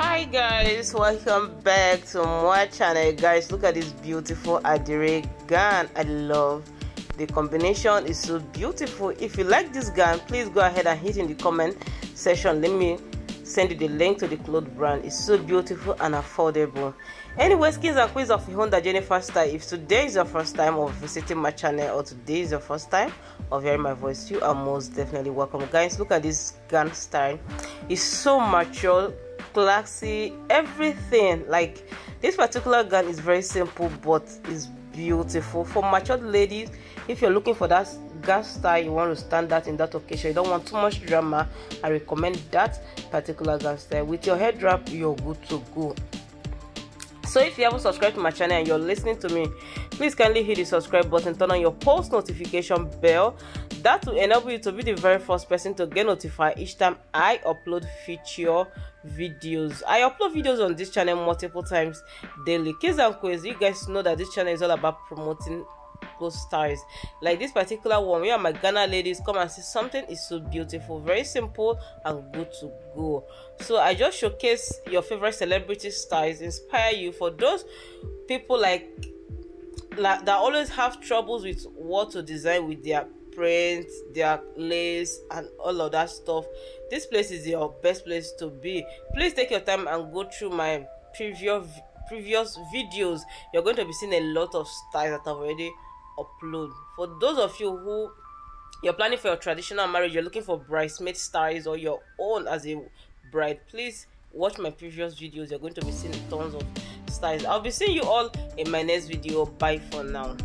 Hi guys, welcome back to my channel. Guys, look at this beautiful Adire gown. I love the combination, is so beautiful. If you like this gown, please go ahead and hit in the comment section. Let me send you the link to the cloth brand. It's so beautiful and affordable. Anyways, kings and queens of Ihunda Jennifer Styles, if today is your first time of visiting my channel, or today is your first time of hearing my voice, you are most definitely welcome. Guys, look at this gown style. It's so mature, classy, everything. Like, this particular gown is very simple but it's beautiful for matured ladies. If you're looking for that gown style, you want to stand that in that occasion, you don't want too much drama, I recommend that particular gown style. With your head wrap, you're good to go. So if you haven't subscribed to my channel and you're listening to me, please kindly hit the subscribe button, turn on your post notification bell. That will enable you to be the very first person to get notified each time I upload feature videos. I upload videos on this channel multiple times daily. Kids and queens, you guys know that this channel is all about promoting clothes styles. Like this particular one, where my Ghana ladies come and see something is so beautiful, very simple and good to go. So I just showcase your favorite celebrity styles, inspire you for those people like that always have troubles with what to design with their print, their lace and all of that stuff. This place is your best place to be. Please take your time and go through my previous videos. You're going to be seeing a lot of styles that I've already uploaded. For those of you who you're planning for your traditional marriage, you're looking for bridesmaid styles or your own as a bride, please watch my previous videos. You're going to be seeing tons of styles. I'll be seeing you all in my next video. Bye for now.